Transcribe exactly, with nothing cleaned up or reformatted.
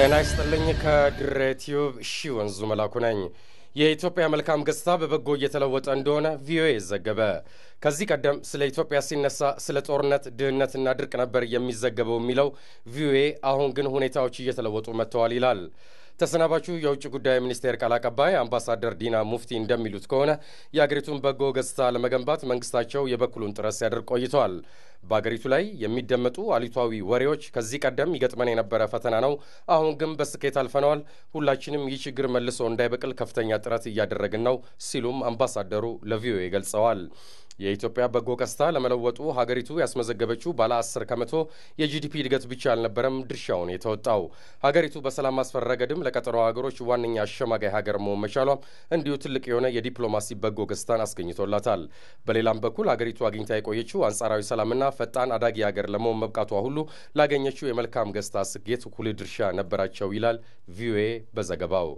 ጤና ይስጥልኝ ከድሬ ቲዩብ ሺውን ዙመላኩ ነኝ የኢትዮጵያ መልካም ገጽታ በበጎ እየተለወጠ እንደሆነ ቪኦኤ ዘገበ ከዚህ ቀደም ስለ ኢትዮጵያ ሲነሳ ስለ ጦርነት ድህነትና ድርቅ ነበር የሚዘገበው የሚለው ቪኦኤ አሁን ግን ሁኔታዎች እየተለወጡ መጥተዋል ይላል ተሰናባቹ የውጭ ጉዳይ ሚኒስቴር ቃል አቀባይ አምባሳደር ዲና ሙፍቲ እንደሚሉት ከሆነ ያገሪቱን በጎ ገጽታ ለመገንባት መንግስታቸው የበኩሉን ጥረት ሲያደርግ ቆይቷል ባገሪቱ ላይ የሚደመጡ አሉታዊ ወሬዎች ከዚህ ቀደም ይገጥመን የነበረ ፈተና ነው አሁን ግን በስኬት አልፈነዋል ሁላችንም ይህ ችግር መልሶ እንዳይበቅል ከፍተኛ ጥረት እያደረግን ነው ሲሉም አምባሳደሩ ለቪኦኤ ገልጸዋል የኢትዮጵያ በጎ ገጽታ ለመለወጡ ሀገሪቱ ያስመዘገበችው ባለ አስር ከመቶ የጂዲፒ እድገት ብቻ አልነበረም ድርሻውን የተወጣው ሀገሪቱ በሰላም ማስፈረገድም ለቀጠናው ሀገሮች ዋነኛ አሸማጋይ ሀገር መሆን መቻሏ እንዲሁ ትልቅ የሆነ የዲፕሎማሲ በጎ ገጽታን አስገኝቶላታል በሌላም በኩል ሀገሪቱ አግኝታ የቆየችው አንጻራዊ ሰላምና ፈጣን አዳጊ ሀገር ለመሆን መብቃቷ ሁሉ ላገኘችው የመልካም ገጽታ ስኬት ሁሉ ድርሻ ነበራቸው ይላል ቪኦኤ በዘገባው